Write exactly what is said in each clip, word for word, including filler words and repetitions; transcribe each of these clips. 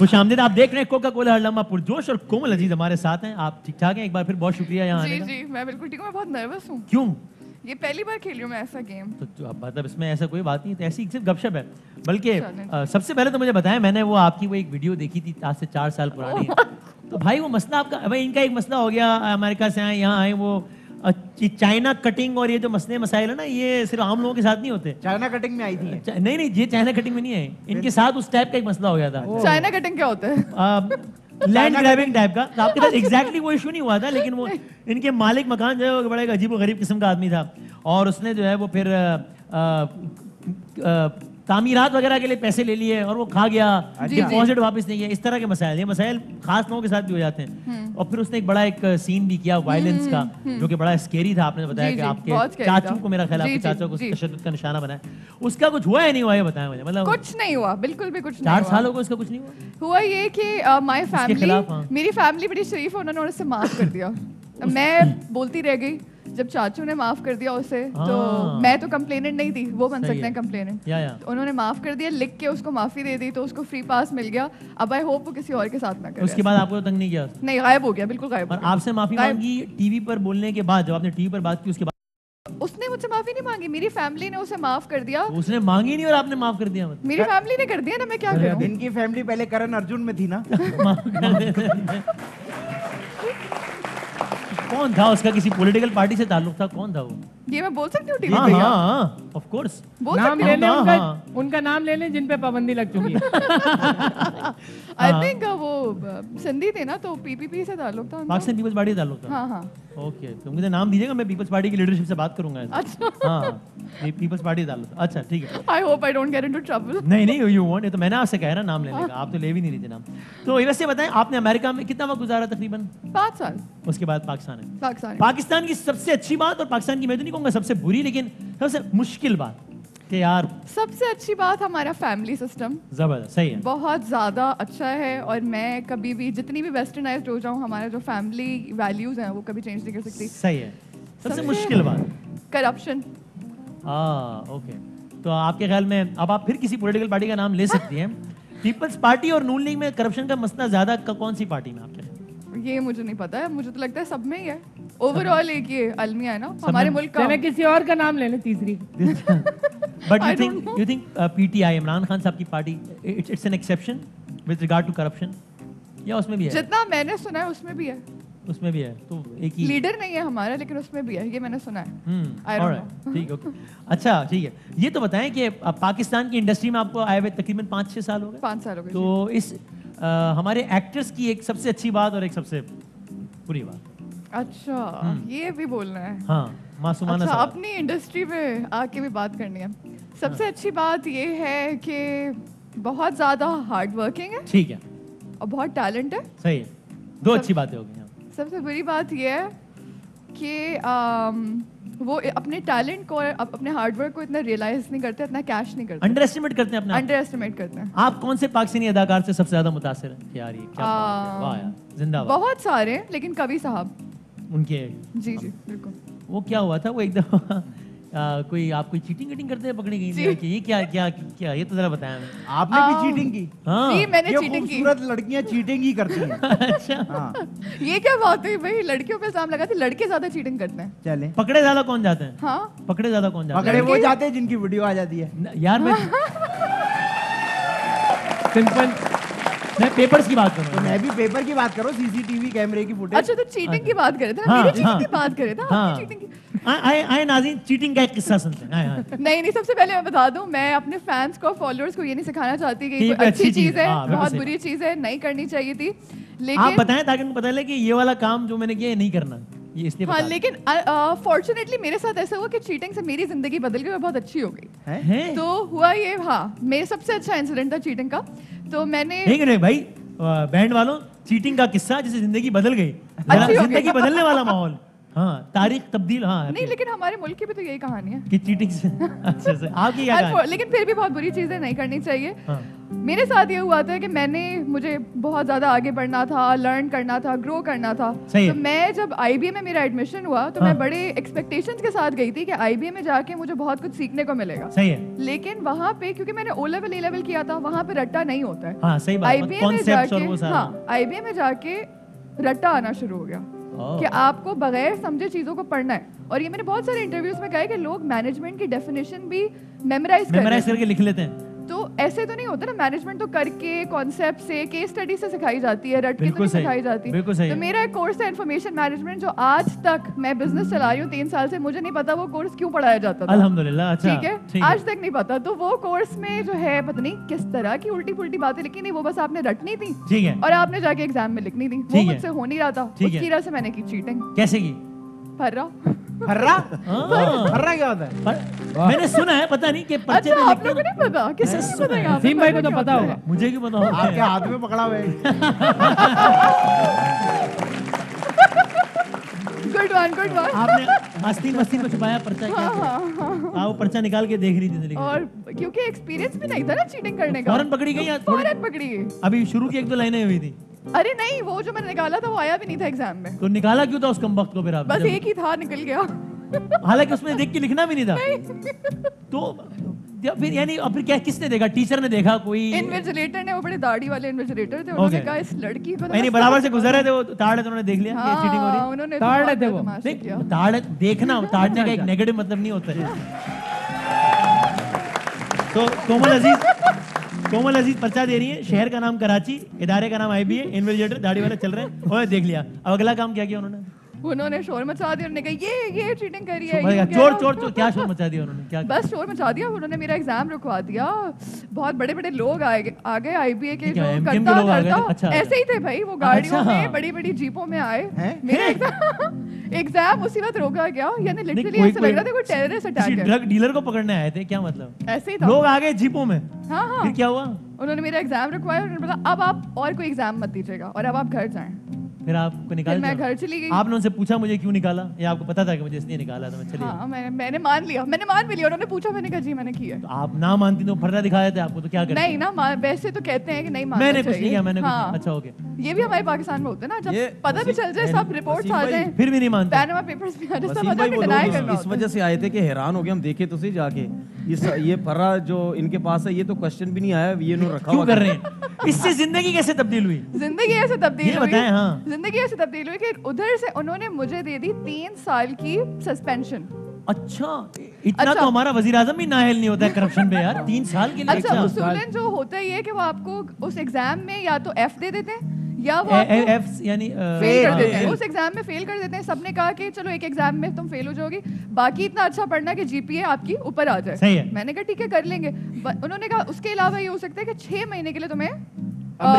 खुशामदीद। आप देख रहे हैं कोका कोला हर लम्हा पुरजोश और कोमल अजीज हमारे साथ हैं। आप ठीक ठाक हैं? एक बार फिर बहुत शुक्रिया यहाँ आने का। जी जी मैं बिल्कुल ठीक हूँ। मैं बहुत नर्वस हूँ। क्यों? ये पहली बार खेली हूँ मैं ऐसा गेम। तो मतलब इसमें ऐसा कोई बात नहीं, ऐसी सिर्फ गपशप है। बल्कि सबसे पहले तो मुझे बताया, मैंने वो आपकी वो एक वीडियो देखी थी आज से चार साल पुरानी। तो भाई वो मसला आपका, भाई इनका एक मसला हो गया, अमेरिका से आए यहाँ आए, वो चाइना कटिंग और ये जो मसले मसाइल है ना, ये सिर्फ आम लोगों के साथ नहीं होते। चाइना कटिंग में आई थी? नहीं नहीं, ये चाइना कटिंग में नहीं आई, इनके साथ उस टाइप का एक मसला हो गया था। चाइना कटिंग क्या होता है? लैंड ग्रैबिंग टाइप का। तो आपके साथ एग्जैक्टली वो इशू नहीं हुआ था, लेकिन वो इनके मालिक मकान जो है वो बड़ा अजीब गरीब किस्म का आदमी था, और उसने जो है वो फिर तामीरात वगैरह के लिए पैसे ले लिए और वो खा गया, डिपॉजिट वापस नहीं किया। इस तरह के मसाइल, ये मसाइल खास लोगों के साथ भी हो जाते हैं। और फिर उसने एक बड़ा एक सीन भी किया वायलेंस का, जो कि बड़ा स्केरी था। आपने बताया कि आपके चाचू को, मेरा ख्याल आपके चाचू को तशद्दुद का निशाना बनाया। उसका कुछ हुआ या नहीं हुआ ये बताया मुझे? मतलब कुछ नहीं हुआ, बिल्कुल भी कुछ नहीं। चार साल हो गए उसका कुछ नहीं हुआ। हुआ ये कि माय फैमिली, मेरी फैमिली बड़ी शरीफ है, उन्होंने उससे माफ कर दिया। मैं बोलती रह गई, जब चाचू ने माफ कर दिया उसे, तो मैं तो कंप्लेनेंट नहीं थी, वो बन सकते हैं कंप्लेनेंट। तो उन्होंने माफ कर दिया, लिख के उसको माफी दे दी, तो उसको फ्री पास मिल गया। अब आई होप वो किसी और के साथ ना करे। उसके बाद आपको तंग नहीं किया? नहीं, गायब हो गया, बिल्कुल गायब। और आपसे माफी मांगी टीवी पर बोलने के बाद, जब आपने टीवी पर बात की उसके बाद? उसने मुझसे माफी नहीं मांगी, मेरी फैमिली ने उसे माफ कर दिया। उसने मांगी नहीं और आपने माफ कर दिया? मतलब मेरी फैमिली ने कर दिया ना, मैं क्या करूं? इनकी फैमिली पहले करण अर्जुन में थी ना। कौन था उसका? किसी पॉलिटिकल पार्टी से ताल्लुक था? कौन था वो? ये मैं बोल सकती हूँ टीवी पे? हां हां, ऑफ कोर्स बोल सकती हूँ। नाम लेने, उनका नाम ले लें जिन पे पाबंदी लग चुकी है। आई थिंक वो संदी थे ना, तो पीपीपी से ताल्लुक था, पाकिस्तान पीपल्स पार्टी से ताल्लुक था। हां हां, ओके। तो मुझे नाम दीजिएगा, मैं पीपल्स पार्टी की लीडरशिप से बात करूंगा। अच्छा हां, ये पीपल्स पार्टी से ताल्लुक। अच्छा ठीक है। I hope I don't get into trouble. नहीं नहीं, यू वांट, तो मैंने आपसे कह रहा नाम लेने का, आप तो ले भी नहीं रहे थे नाम। तो वैसे बताएं, आपने अमेरिका में कितना वक्त गुजारा? तकरीबन पाँच साल। उसके बाद पाकिस्तान है। पाकिस्तान पाकिस्तान की सबसे अच्छी बात, और पाकिस्तान की मैं तो सबसे बुरी लेकिन सबसे मुश्किल बात कि यार, सबसे अच्छी बात हमारा फैमिली सिस्टम जबरदस्त सही है, बहुत ज़्यादा अच्छा है। और मैं कभी भी जितनी भी वेस्टर्नाइज्ड हो जाऊँ, हमारा जो फैमिली वैल्यूज हैं वो कभी चेंज नहीं कर सकती। सही है। सबसे मुश्किल बात करप्शन। हाँ ओके। तो आपके ख्याल में अब आप फिर किसी पोलिटिकल पार्टी का नाम ले सकती हैं? पीपल्स पार्टी और नून लीग में करप्शन का मसला ज्यादा कौन सी पार्टी में आपके? ये मुझे नहीं पता है, मुझे तो लगता है सब में ही है। ओवरऑल एक ये अलमिया है ना हमारे मुल्क का। मैं किसी और का नाम ले लें, तीसरी। But you think you think PTI Imran Khan साहब की party, it's an exception with regard to corruption, या उसमें भी है? जितना मैंने सुना है उसमें भी है। उसमें भी है, तो एक ही लीडर नहीं है हमारा, लेकिन उसमें भी है, ये मैंने सुना है। ठीक ओके, अच्छा ठीक है। ये तो बताएं कि पाकिस्तान की इंडस्ट्री में आपको आए हुए तकरीबन पाँच छः साल हो गए? पाँच साल हो गए। तो इस हमारे एक्टर्स की एक सबसे अच्छी बात और एक सबसे बुरी बात। अच्छा ये भी बोलना है? हाँ, मासूमाना। अच्छा, अपनी इंडस्ट्री में आके भी बात करनी है। सबसे हाँ। अच्छी बात ये है कि बहुत ज्यादा हार्ड वर्किंग है, ठीक है, और बहुत टैलेंट है। सही है, दो अच्छी बातें हो गई। हाँ। सबसे बुरी बात ये है कि आम, वो अपने टैलेंट को, अपने हार्डवर्क को इतना रियलाइज नहीं करते, इतना कैश नहीं करते, अंडर एस्टिमेट करते हैं अपना। अंडर एस्टिमेट करते हैं। आप कौन से पाकिस्तानी अदाकार से सबसे ज्यादा मुतासर हैं? यार ये क्या वाह यार, जिंदाबाद। बहुत सारे, लेकिन कवि साहब उनके। जी जी बिल्कुल। वो क्या हुआ था, वो एक दफा कोई आप कोई चीटिंग वीटिंग करते पकड़ी गई कि ये क्या क्या क्या, ये तो जरा बताया। आपने भी चीटिंग की? हाँ जी मैंने चीटिंग की। खूबसूरत लड़कियां चीटिंग ही करती हैं। अच्छा हाँ, ये क्या बात है भाई, लड़कियों पे इल्जाम लगाते हैं लड़के ज्यादा चीटिंग करते हैं। चले पकड़े ज्यादा कौन जाते हैं? हाँ पकड़े ज्यादा कौन जाते हैं? पकड़े वो जाते हैं जिनकी वीडियो आ जाती है। यार मैं सिंपल, मैं पेपर्स की बात करूँ। तो मैं भी पेपर की बात करूँ, सीसीटीवी कैमरे की फुटेज। अच्छा तो चीटिंग की बात करे थे ना, मेरी चीटिंग की बात करे थे, आपकी चीटिंग की। आए आए नाज़रीन, चीटिंग का एक किस्सा सुनते हैं। नहीं नहीं, सबसे पहले मैं बता दूं, मैं अपने फैंस को, फॉलोअर्स को ये नहीं सिखाना चाहती कि ये अच्छी चीज है, बहुत बुरी चीज है, नहीं करनी चाहिए थी। लेकिन आप बताएं ताकि उनको पता चले कि ये वाला काम जो मैंने किया नहीं करना। हाँ, लेकिन फॉर्चुनेटली मेरे साथ ऐसा हुआ कि चीटिंग से मेरी जिंदगी बदल गई, बहुत अच्छी हो गई। तो हुआ ये, हाँ मेरे सबसे अच्छा इंसिडेंट था चीटिंग का। तो मैंने ठीक है भाई, बैंड वालों, चीटिंग का किस्सा जिससे जिंदगी बदल गई, जिंदगी बदलने वाला माहौल। हाँ तारीख तब्दील। हाँ नहीं, लेकिन हमारे मुल्क की भी तो यही कहानी है कि चीटिंग से। अच्छा से आपकी क्या? लेकिन फिर भी बहुत बुरी चीजें नहीं करनी चाहिए। मेरे साथ ये हुआ था कि मैंने मुझे बहुत ज़्यादा आगे बढ़ना था, लर्न करना था, ग्रो करना था। तो मैं जब आई बी ए में मेरा एडमिशन हुआ तो हाँ। मैं बड़े एक्सपेक्टेशंस के साथ गई थी कि आई बी ए में जाके मुझे बहुत कुछ सीखने को मिलेगा। सही है। लेकिन वहाँ पे क्योंकि मैंने ओ लेवल ए लेवल किया था, वहाँ पे रट्टा नहीं होता है। हाँ, सही बात। आई बी ए में जाके हाँ आई बी ए में जाके रट्टा आना शुरू हो गया कि आपको बगैर समझे चीज़ों को पढ़ना है। और ये मैंने बहुत सारे इंटरव्यूज में कहा है कि लोग मैनेजमेंट की डेफिनेशन भी मेमोराइज करके लिख लेते हैं। तो ऐसे तो नहीं होता ना, मैनेजमेंट तो करके, कॉन्सेप्ट से, केस स्टडी से सिखाई जाती है, रट के तो सिखाई जाती है। तो मेरा एक कोर्स है इन्फॉर्मेशन मैनेजमेंट, जो आज तक मैं बिजनेस चला रही हूँ तीन साल से, मुझे नहीं पता वो कोर्स क्यों पढ़ाया जाता था। अल्हम्दुलिल्लाह, अच्छा, ठीक है, ठीक आज तक नहीं पता। तो वो कोर्स में जो है पता नहीं किस तरह की उल्टी पुल्टी बातें लिखी, नहीं वो बस आपने रटनी थी, ठीक है, और आपने जाके एग्जाम में लिखनी थी। वो मुझसे हो नहीं रहा था, उसकी वजह से मैंने की चीटिंग। कैसे की? फर्रा फर्रा फर्रा क्या होता है? मैंने सुना है, पता नहीं कि पर्चे में लिखते हैं। अच्छा, आपको नहीं पता? किसे नहीं पता यार? सीम भाई को तो पता होगा, मुझे क्यों पता होगा? आपके हाथ में पकड़ा हुआ है। Good one, good one. आपने मस्ती मस्ती में छुपाया पर्चा? हाँ हाँ हाँ, वो पर्चा निकाल के देख रही थी। और क्योंकि एक्सपीरियंस भी नहीं था ना चीटिंग करने का, फौरन पकड़ी गई। फौरन पकड़ी गई। अभी शुरू की एक दो लाइनें हुई थी। अरे नहीं, वो जो मैंने निकाला था वो आया भी नहीं था एग्जाम में। तो निकाला क्यों था उस कमबख्त को? फिर आप बस एक ही था, निकल गया। हालांकि उसमें देख के लिखना भी नहीं था। नहीं। तो फिर यानी फिर क्या, किसने देखा? टीचर ने देखा? कोई इन्विजिलेटर ने, वो बड़े दाढ़ी वाले इन्विजिलेटर थे, उन्होंने कहा इस लड़की को नहीं, बराबर से गुजरे थे वो ताड़े, तो उन्होंने देख लिया कि चीटिंग हो रही है। उन्होंने ताड़े थे वो, नहीं ताड़े देखना, ताड़ने का एक नेगेटिव मतलब नहीं होता है। तो कोमल अजीज कोमल अजीज पर्चा दे रही है, शहर का नाम कराची, इदारे का नाम आई बी ए, इन्विजिलेटर दाढ़ी वाला चल रहे हैं, और देख लिया। अब अगला काम क्या किया उन्होंने? उन्होंने शोर मचा दिया, उन्होंने कहा ये ये चीटिंग करी है। चोर चोर चोर क्या शोर मचा दिया उन्होंने, क्या बस शोर मचा दिया। उन्होंने मेरा एग्जाम रुकवा दिया। बहुत बड़े बड़े लोग आ गए आई बी ए के, जो करता करता ऐसे ही थे भाई, वो गाड़ियों में, बड़ी बड़ी जीपों में आए। मेरा एग्जाम उसी वक्त रोका गया, यानी लिटरली ऐसा लग रहा था कोई टेररिस्ट अटैक है। ड्रग डीलर को पकड़ने आए थे क्या? मतलब ऐसे ही था, लोग आ गए जीपों में। हाँ हाँ, फिर क्या हुआ? उन्होंने मेरा एग्जाम रुकवाया, उन्होंने बोला अब आप और कोई एग्जाम मत दीजिएगा और अब आप घर जाएं। फिर आपको निकाल दिया? मैं घर चली गई। आपने उनसे पूछा मुझे क्यों निकाला, या आपको पता था कि मुझे इसलिए निकाला था? मैं चली गई। मैंने मैंने मान लिया, मैंने मान भी लिया। उन्होंने पूछा, मैंने कहा जी मैंने किया है। आप ना मानती तो फर्रा दिखा देते आपको, तो क्या करते? नहीं ना, वैसे तो कहते हैं कि नहीं मानना चाहिए। मैंने कुछ नहीं किया, मैंने कुछ। अच्छा ओके, ये भी हमारे पाकिस्तान में होता है ना, जब पता भी चल जाए, सब रिपोर्ट्स आ जाए, फिर भी नहीं मानते। पैनामा पेपर्स भी आ जाते, पता भी डिनाई करना। इस वजह से आए थे कि हैरान हो गए हम, देखे तो सही जाके ये फर्रा जो इनके पास है, ये तो क्वेश्चन भी नहीं आया, ये नो रखा हुआ कर रहे हैं। इससे जिंदगी कैसे तब्दील हुई? जिंदगी ऐसे तब्दील हुई, हाँ। जिंदगी ऐसे तब्दील हुई कि उधर से उन्होंने मुझे दे दी तीन साल की सस्पेंशन। अच्छा, इतना अच्छा। तो हमारा वजीर आजम भी नाहेल नहीं होता है करप्शन पे यार, तीन साल के लिए। अच्छा, उसूलन जो होता ही है कि वो आपको उस एग्जाम में या तो एफ दे देते हैं या वो एफ यानी फेल कर देते हैं। उस एग्जाम में फेल कर देते हैं। सबने कहा कि चलो एक एग्जाम में तुम फेल हो जाओगी, बाकी इतना अच्छा पढ़ना कि जीपीए आपकी ऊपर आ जाए। सही है। मैंने कहा ठीक है, कर लेंगे। उन्होंने कहा उसके अलावा ये हो सकता है कि छह महीने के लिए तुम्हें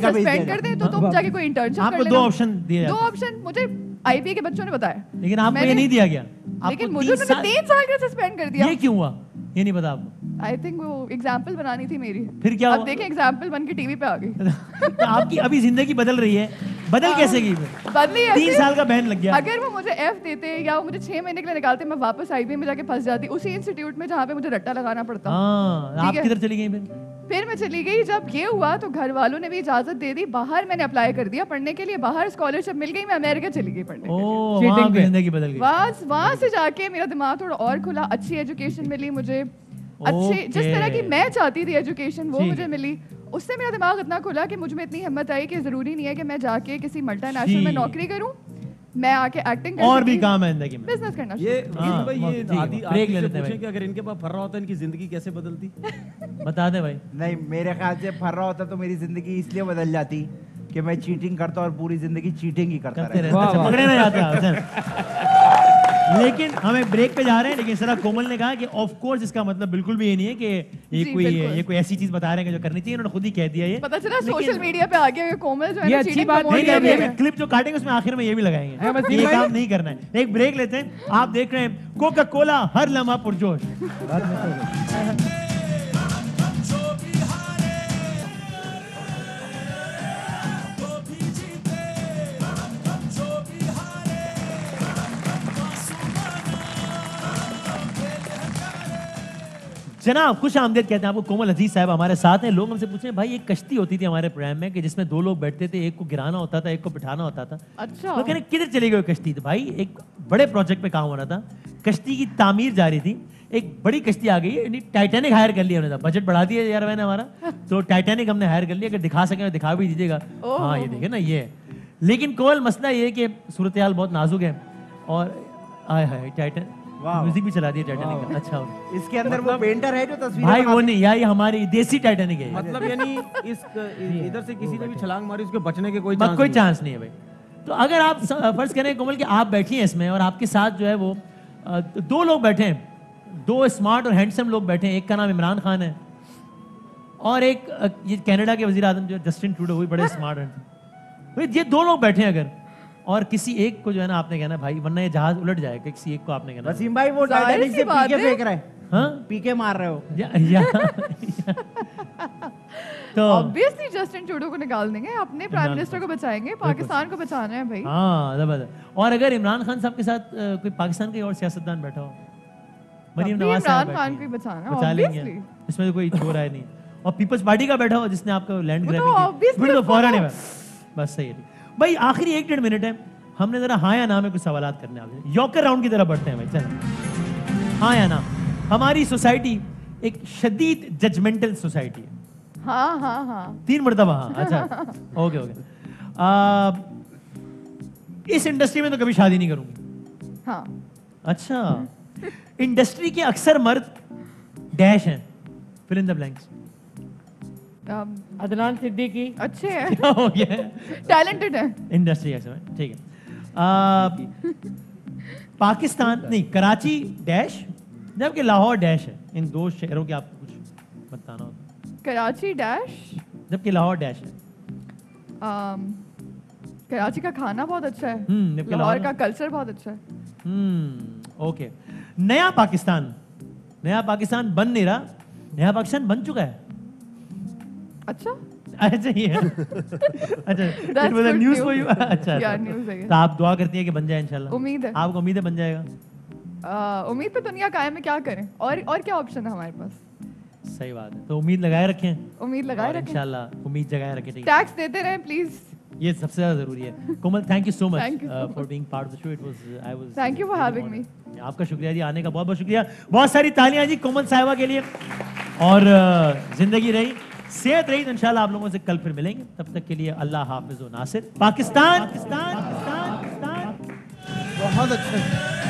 सस्पेंड कर दें, तो तुम जाके कोई इंटर्नशिप कर लेना। आपको दो ऑप्शन दिए, दो ऑप्शन मुझे आई बी ए के बच्चों ने बताया, लेकिन आपको ये नहीं दिया गया। लेकिन मुझे तीन साल का सस्पेंड कर दिया। ये क्यों हुआ, ये नहीं पता आपको? आई थिंक वो एग्जाम्पल बनानी थी मेरी। फिर क्या? अब देखें, एग्जाम्पल बन के टीवी पे आ गई। तो आपकी अभी जिंदगी बदल रही है। बदल कैसे गई? बदली ऐसे, तीन साल का बैन लग गया। अगर वो मुझे एफ देते या वो मुझे छह महीने के लिए निकालते, मैं वापस आई बी ए में जाके फंस जाती, उसी इंस्टीट्यूट में जहाँ पे मुझे रट्टा लगाना पड़ता। आप किधर चली गई फिर? फिर मैं चली गई। जब ये हुआ तो घर वालों ने भी इजाजत दे दी, बाहर मैंने अप्लाई कर दिया पढ़ने के लिए, बाहर स्कॉलरशिप मिल गई, मैं अमेरिका चली गई पढ़ने के लिए। बस वहाँ से जाके मेरा दिमाग थोड़ा और खुला, अच्छी एजुकेशन मिली मुझे, अच्छे जिस तरह की मैं चाहती थी एजुकेशन वो मुझे मिली। उससे मेरा दिमाग इतना खुला कि मुझ में इतनी हिम्मत आई कि जरूरी नहीं है कि मैं जाके किसी मल्टीनेशनल में नौकरी करूँ, मैं आके एक्टिंग कर, और भी काम है जिंदगी में, बिजनेस करना। ये भाई ये आदि ब्रेक ले लेते हैं कि अगर इनके पास फर्रा होता इनकी जिंदगी कैसे बदलती? बता दे भाई। नहीं, मेरे ख्याल से फर्रा होता तो मेरी जिंदगी इसलिए बदल जाती कि मैं चीटिंग करता और पूरी जिंदगी चीटिंग ही करता रहता, पकड़े नहीं जाता। लेकिन हमें ब्रेक पे जा रहे हैं, लेकिन सर कोमल ने कहा कि ऑफ कोर्स इसका मतलब बिल्कुल भी ये नहीं है कि ये कोई ये कोई ऐसी चीज बता रहे हैं जो करनी चाहिए, उन्होंने खुद ही कह दिया। ये पता चला सोशल मीडिया पे आगे कोमल जो है चीटिंग प्रमोट, क्लिप जो काटेंगे उसमें आखिर में ये भी लगाएंगे। ये काम नहीं करना है। एक ब्रेक लेते हैं। आप देख रहे हैं कोका कोला हर लम्हा पुरजोश। जनाब खुश आमदेद कहते हैं आपको। कोमल अजीज साहब हमारे साथ हैं। लोग हमसे पूछ रहे हैं भाई एक कश्ती होती थी हमारे प्रोग्राम में कि जिसमें दो लोग बैठते थे, एक को गिराना होता था, एक को बिठाना होता था। अच्छा, लोग कहने किधर चली गई कश्ती? तो भाई एक बड़े प्रोजेक्ट पे काम हो रहा था, कश्ती की तामीर जा रही थी, एक बड़ी कश्ती आ गई, यानी टाइटैनिक हायर कर लिया हमने। बजट बढ़ा दिया यार मैंने हमारा, तो टाइटैनिक हमने हायर कर लिया। अगर दिखा सके दिखा भी दीजिएगा। हाँ ये देखिए ना ये, लेकिन कोमल मसला ये है कि सूरत हाल बहुत नाजुक है और आए हाय टाइटन म्यूजिक भी चला दिया टाइटैनिक का। अच्छा इसके अंदर मतलब वो पेंटर है जो तस्वीर भाई वो नहीं यार, ये हमारी देसी टाइटैनिक है मतलब यानी इस इधर से किसी ने भी छलांग मारी उसके बचने के कोई चांस कोई चांस नहीं है भाई। तो अगर आप फर्ज करें कोमल कि आप बैठी हैं इसमें और आपके साथ जो है वो दो लोग बैठे हैं, दो स्मार्ट और हैंडसम लोग बैठे हैं, एक का नाम इमरान खान है और एक ये कनाडा के वजीर आजम जो जस्टिन ट्रूडो, वो बड़े स्मार्ट हैं। ये दो लोग बैठे हैं अगर और किसी एक को जो है ना आपने कहना भाई वरना ये जहाज उलट जाएगा, किसी एक को आपने कहना वसीम भाई वो टाइटैनिक से पीके फेंक रहा है। हाँ पीके मार रहे हो या, या, या। तो ऑब्वियसली जस्टिन ट्रूडो को निकाल देंगे, अपने प्राइम मिनिस्टर को बचाएंगे, पाकिस्तान को बचाना है भाई। हाँ जबरदस्त। और अगर इमरान खान साहब के साथ कोई पाकिस्तान का और सियासतदान बैठा हो, मरीम नवाज इमरान खान को बचाना ऑब्वियसली, इसमें तो कोई छोड़ रहा नहीं। और पीपल्स पार्टी का बैठा हो जिसने आपको लैंड ग्रैबिंग तो फौरन है बस। सही है भाई, आखिरी एक डेढ़ मिनट है, हमने जरा हाँ या ना में कुछ सवाल करने आए, यॉकर राउंड की तरफ बढ़ते हैं भाई। चल हाँ या ना। हमारी सोसाइटी एक शदीद जजमेंटल सोसाइटी है। हाँ हाँ हाँ तीन मरतबा हाँ। अच्छा ओके ओके। इस इंडस्ट्री में तो कभी शादी नहीं करूंगी। हाँ अच्छा। इंडस्ट्री के अक्सर मर्द डैश हैं, fill in the blanks. Adnan Siddiqui अच्छे हैं, क्या हो गया? टैलेंटेड है इंडस्ट्री ऐसे में, ठीक है। पाकिस्तान नहीं, कराची डैश जबकि लाहौर डैश है, इन दो शहरों के आपको कुछ बताना होगा। कराची डैश जबकि लाहौर डैश है। um, कराची का खाना बहुत अच्छा है, लाहौर का कल्चर बहुत अच्छा है। Hmm okay. नया पाकिस्तान, नया पाकिस्तान बन नहीं रहा, नया पाकिस्तान बन चुका है। अच्छा अच्छा ही है। अच्छा it was a news for you. अच्छा यार न्यूज़ है। तो आप दुआ करती हैं कि बन जाए इंशाल्लाह? उम्मीद है। आपको उम्मीद है बन जाएगा? उम्मीद पे दुनिया कायम है, क्या करें और और क्या ऑप्शन है हमारे पास? सही बात है। तो उम्मीद लगाए रखें, उम्मीद लगाए रखें इंशाल्लाह, उम्मीद जगाए रखें। टैक्स देते रहें प्लीज, ये सबसे ज्यादा जरूरी है। Komal thank you so much for being part of the show. It was I was thank you for having me. आपका शुक्रिया जी आने का, बहुत बहुत शुक्रिया। बहुत सारी तालियां जी कोमल साहिबा के लिए और जिंदगी रही सेहत रही। इंशाल्लाह आप लोगों से कल फिर मिलेंगे, तब तक के लिए अल्लाह हाफिज व नासिर। पाकिस्तान पाकिस्तान पाकिस्तान बहुत अच्छा।